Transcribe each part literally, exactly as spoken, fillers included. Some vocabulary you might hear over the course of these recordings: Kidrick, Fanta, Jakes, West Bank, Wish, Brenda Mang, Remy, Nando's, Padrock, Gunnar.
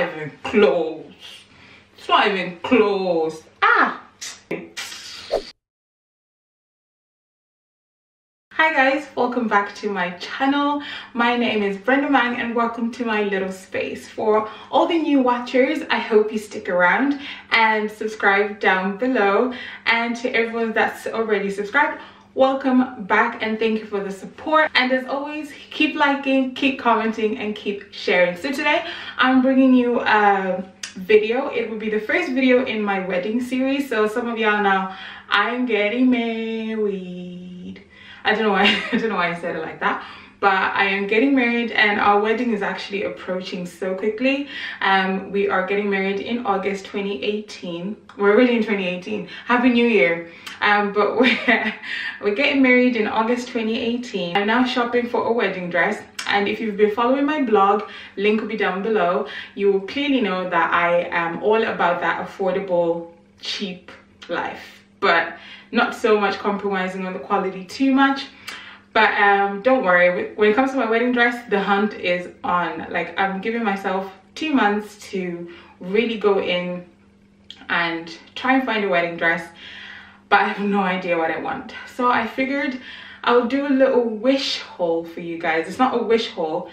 not even close. It's not even close. Ah! Hi guys, welcome back to my channel. My name is Brenda Mang and welcome to my little space. For all the new watchers, I hope you stick around and subscribe down below. And to everyone that's already subscribed, welcome back and thank you for the support. And as always, keep liking, keep commenting and keep sharing. So today I'm bringing you a video. It will be the first video in my wedding series. So some of y'all know I'm getting married. I don't know why I don't know why I said it like that, but I am getting married and our wedding is actually approaching so quickly. Um we are getting married in August twenty eighteen. We're already in twenty eighteen. Happy New Year. Um but we're we're getting married in August twenty eighteen. I'm now shopping for a wedding dress, and if you've been following my blog, link will be down below, you will clearly know that I am all about that affordable, cheap life, but not so much compromising on the quality too much. But um don't worry, when it comes to my wedding dress, the hunt is on. Like, I'm giving myself two months to really go in and try and find a wedding dress, but I have no idea what I want. So I figured I'll do a little wish haul for you guys. It's not a wish haul.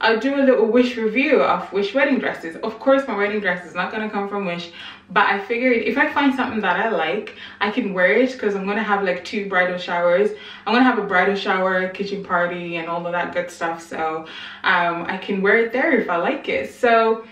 I'll do a little Wish review of Wish wedding dresses. Of course, my wedding dress is not gonna come from Wish, but I figured if I find something that I like, I can wear it, because I'm gonna have like two bridal showers. I'm gonna have a bridal shower, kitchen party, and all of that good stuff. So um, I can wear it there if I like it. So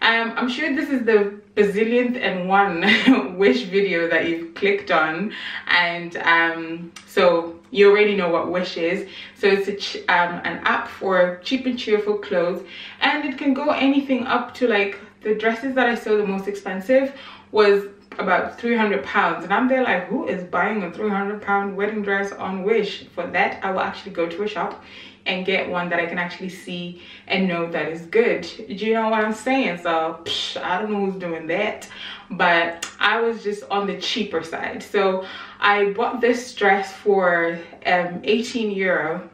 um, I'm sure this is the bazillionth and one Wish video that you've clicked on, and um, so you already know what Wish is. So it's a ch um, an app for cheap and cheerful clothes, and it can go anything up to, like, the dresses that I saw, the most expensive was about three hundred pounds, and I'm there like, who is buying a three hundred pound wedding dress on Wish? For that, I will actually go to a shop and get one that I can actually see and know that is good. Do you know what I'm saying? So psh, I don't know who's doing that, but I was just on the cheaper side. So I bought this dress for um, eighteen euro,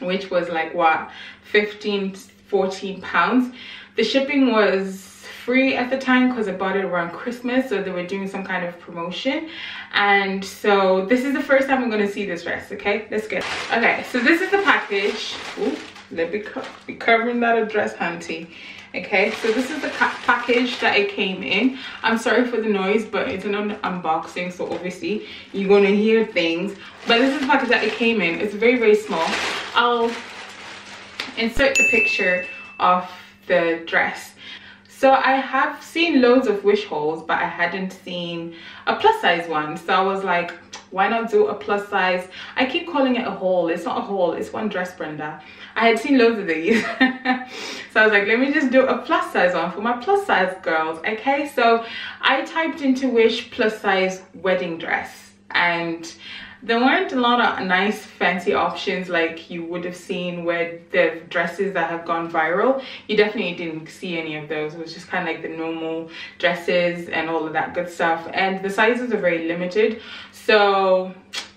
which was like what, fifteen, fourteen pounds. The shipping was free at the time because I bought it around Christmas, so they were doing some kind of promotion. And so this is the first time I'm going to see this dress. Okay, let's get it. Okay, so this is the package. Ooh, let me co be covering that address, hunty. Okay, so this is the package that it came in. I'm sorry for the noise, but it's an unboxing, so obviously you're going to hear things. But this is the package that it came in. It's very, very small. I'll insert the picture of the dress. So I have seen loads of Wish hauls, but I hadn't seen a plus size one. So I was like, why not do a plus size? I keep calling it a haul. It's not a haul, it's one dress, Brenda. I had seen loads of these. So I was like, let me just do a plus size one for my plus size girls. Okay, so I typed into Wish plus size wedding dress, and there weren't a lot of nice fancy options like you would have seen where the dresses that have gone viral. You definitely didn't see any of those. It was just kind of like the normal dresses and all of that good stuff, and the sizes are very limited, so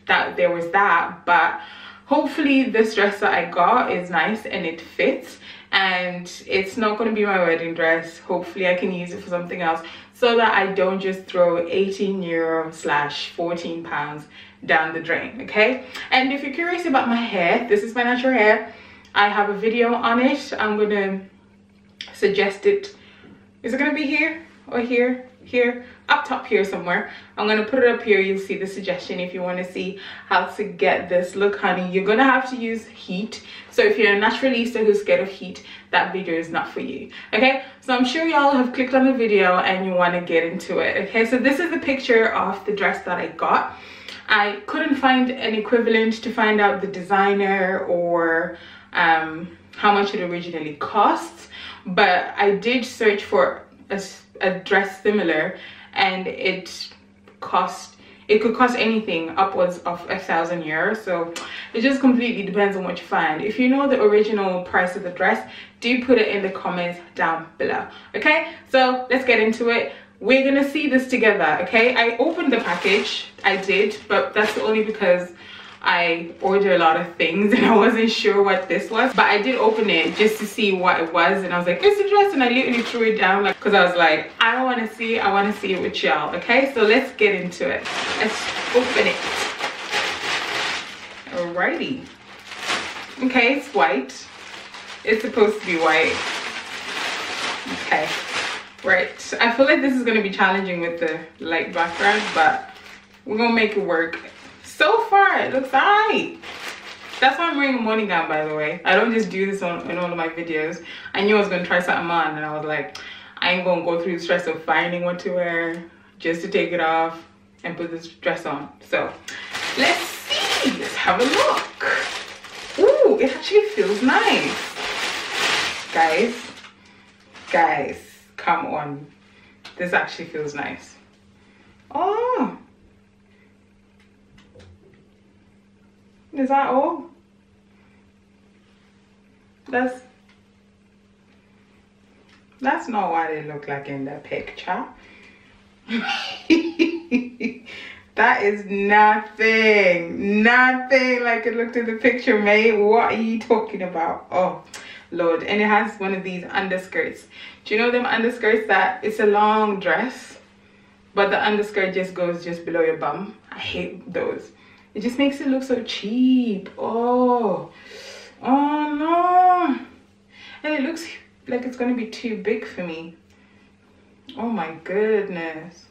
that there was that. But hopefully this dress that I got is nice and it fits, and it's not going to be my wedding dress. Hopefully I can use it for something else, so that I don't just throw eighteen euro slash fourteen pounds down the drain. Okay, and if you're curious about my hair, this is my natural hair. I have a video on it. I'm gonna suggest it. Is it gonna be here or here? Here, up top here somewhere. I'm gonna put it up here. You'll see the suggestion if you want to see how to get this look. Honey, you're gonna have to use heat, so if you're a naturalista who's scared of heat, that video is not for you. Okay, so I'm sure y'all have clicked on the video and you want to get into it. Okay, so this is the picture of the dress that I got. I couldn't find an equivalent to find out the designer or um, how much it originally costs, but I did search for a, a dress similar, and it cost, it could cost anything upwards of a thousand euros. So it just completely depends on what you find. If you know the original price of the dress, do put it in the comments down below. Okay, so let's get into it. We're gonna see this together. Okay, I opened the package, I did, but that's only because I ordered a lot of things and I wasn't sure what this was, but I did open it just to see what it was, and I was like, it's a dress, and I literally threw it down, like, because I was like, I don't want to see, I want to see it with y'all. Okay, so let's get into it. Let's open it. Alrighty. Okay, it's white. It's supposed to be white. Okay, right. I feel like this is going to be challenging with the light background, but we're going to make it work. So far, it looks alright. That's why I'm wearing a morning gown, by the way. I don't just do this on in all of my videos. I knew I was going to try something on, and I was like, I ain't going to go through the stress of finding what to wear just to take it off and put this dress on. So, let's see. Let's have a look. Ooh, it actually feels nice. Guys, guys, come on. This actually feels nice. Oh. Is that all? That's that's not what they look like in the picture. That is nothing, nothing like it looked in the picture, mate. What are you talking about? Oh, Lord. And it has one of these underskirts. Do you know them underskirts that it's a long dress, but the underskirt just goes just below your bum? I hate those. It just makes it look so cheap. Oh, oh no. And it looks like it's going to be too big for me. Oh my goodness.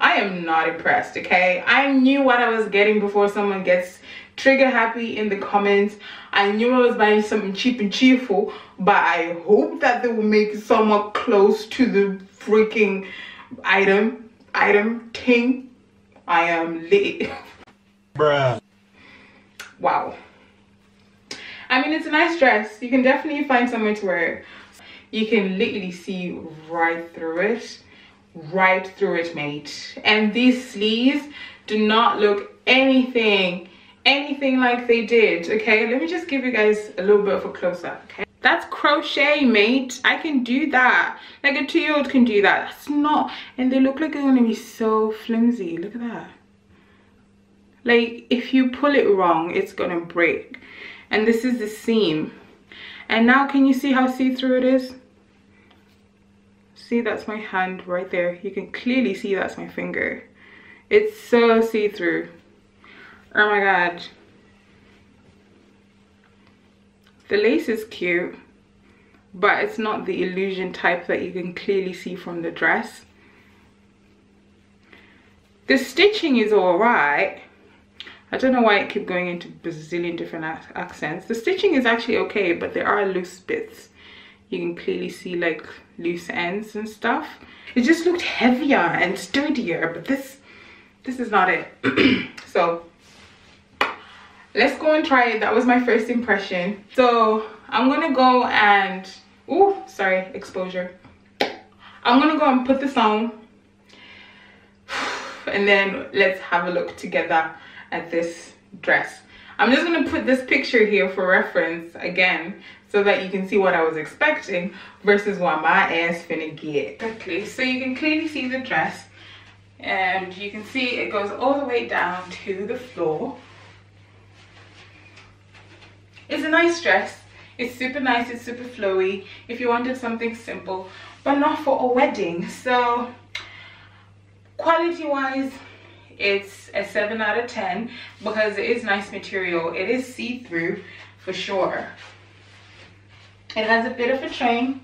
I am not impressed, okay? I knew what I was getting before someone gets trigger happy in the comments. I knew I was buying something cheap and cheerful, but I hope that they will make it somewhat close to the freaking item, item king. I am lit. Bruh. Wow. I mean, it's a nice dress. You can definitely find somewhere to wear it. You can literally see right through it. Right through it, mate. And these sleeves do not look anything, anything like they did, okay? Let me just give you guys a little bit of a close-up, okay? That's crochet, mate. I can do that. Like a two-year-old can do that. That's not... And they look like they're going to be so flimsy. Look at that. Like, if you pull it wrong, it's gonna break. And this is the seam. And now, can you see how see-through it is? See, that's my hand right there. You can clearly see that's my finger. It's so see-through. Oh my God. The lace is cute, but it's not the illusion type that you can clearly see from the dress. The stitching is all right. I don't know why it keeps going into bazillion different accents. The stitching is actually okay, but there are loose bits. You can clearly see like loose ends and stuff. It just looked heavier and sturdier, but this this is not it. So let's go and try it. That was my first impression. So I'm gonna go and oh, sorry, exposure. I'm gonna go and put this on, and then let's have a look together at this dress. I'm just gonna put this picture here for reference again so that you can see what I was expecting versus what my ass finna get. Exactly, so you can clearly see the dress, and you can see it goes all the way down to the floor. It's a nice dress. It's super nice, it's super flowy if you wanted something simple, but not for a wedding. So quality wise, it's a seven out of ten because it is nice material. It is see-through for sure. It has a bit of a train.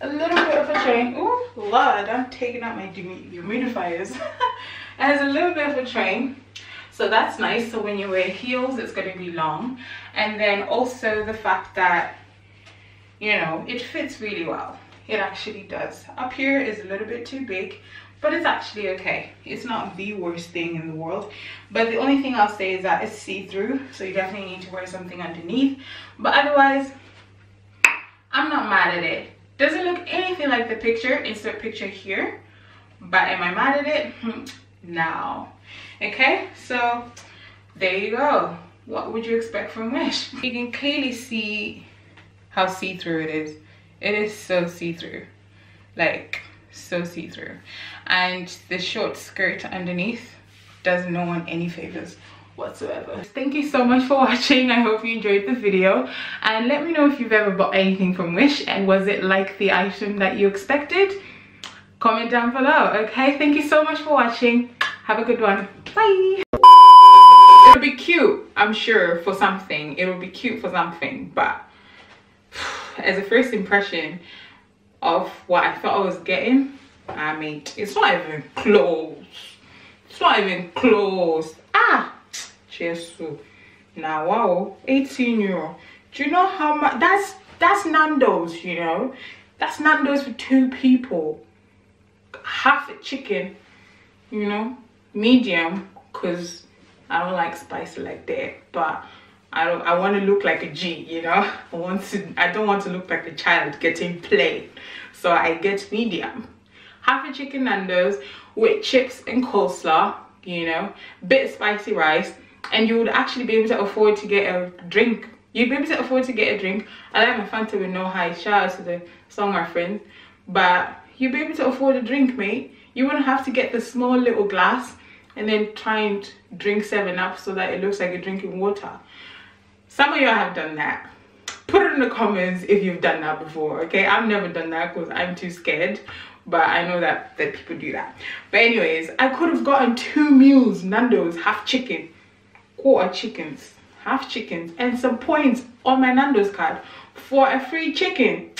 A little bit of a train. Oh, Lord, I'm taking out my humidifiers. It has a little bit of a train. So that's nice. So when you wear heels, it's going to be long. And then also the fact that, you know, it fits really well. It actually does. Up here is a little bit too big, but it's actually okay. It's not the worst thing in the world. But the only thing I'll say is that it's see-through, so you definitely need to wear something underneath. But otherwise, I'm not mad at it. Doesn't look anything like the picture, insert picture here. But am I mad at it? No. Okay, so there you go. What would you expect from Wish? You can clearly see how see-through it is. It is so see-through. Like, so see-through. And the short skirt underneath does no one any favors whatsoever. Thank you so much for watching. I hope you enjoyed the video, and let me know if you've ever bought anything from Wish and was it like the item that you expected. Comment down below. Okay, thank you so much for watching. Have a good one. Bye. It'll be cute, I'm sure, for something. It'll be cute for something, but as a first impression of what I thought I was getting, I mean, it's not even close. It's not even close. Ah, cheers. Now, wow, eighteen euro. Do you know how much? That's that's Nando's. You know, that's Nando's for two people. Half a chicken, you know, medium, cause I don't like spicy like that. But I don't. I want to look like a G. You know, I want to. I don't want to look like a child getting plain. So I get medium. Half a chicken Nando's with chips and coleslaw, you know, bit of spicy rice, and you would actually be able to afford to get a drink. You'd be able to afford to get a drink. I like my Fanta with no high. Shout out to the song my friend. But you'd be able to afford a drink, mate. You wouldn't have to get the small little glass and then try and drink seven up so that it looks like you're drinking water. Some of y'all have done that. Put it in the comments if you've done that before, okay? I've never done that because I'm too scared. But I know that, that people do that. But anyways, I could have gotten two meals, Nando's, half chicken, quarter chickens, half chickens, and some points on my Nando's card for a free chicken.